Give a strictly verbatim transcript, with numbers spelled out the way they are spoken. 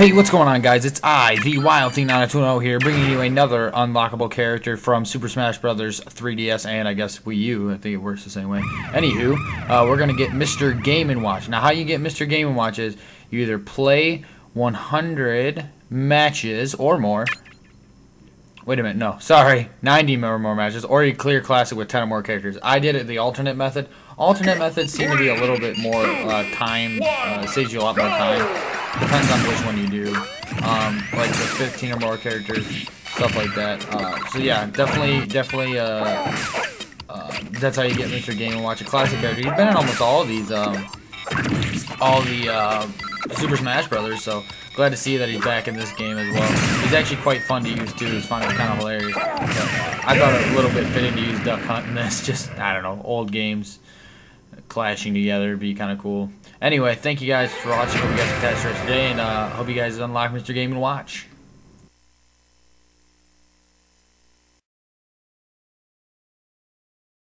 Hey, what's going on, guys? It's I, the Wild Thing nine oh two ten here, bringing you another unlockable character from Super Smash Bros. three D S and, I guess, Wii U. I think it works the same way. Anywho, uh, we're going to get Mister Game and Watch. Now, how you get Mister Game and Watch is you either play one hundred matches or more. Wait a minute, no, sorry, ninety or more matches, or you clear Classic with ten or more characters. I did it the alternate method. Alternate methods seem to be a little bit more uh, time, uh, saves you a lot more time. Depends on which one you do. Um, like the fifteen or more characters, stuff like that. Uh, so yeah, definitely, definitely, uh, uh, that's how you get Mister Game and Watch, a classic character. You've been in almost all of these, um, all the, uh, Super Smash Bros., so glad to see that he's back in this game as well. He's actually quite fun to use too. He's kind of hilarious. But I thought it was a little bit fitting to use Duck Hunt in this. Just, I don't know, old games clashing together would be kind of cool. Anyway, thank you guys for watching. Hope you guys can catch us today, and uh, hope you guys unlock Mister Game and Watch.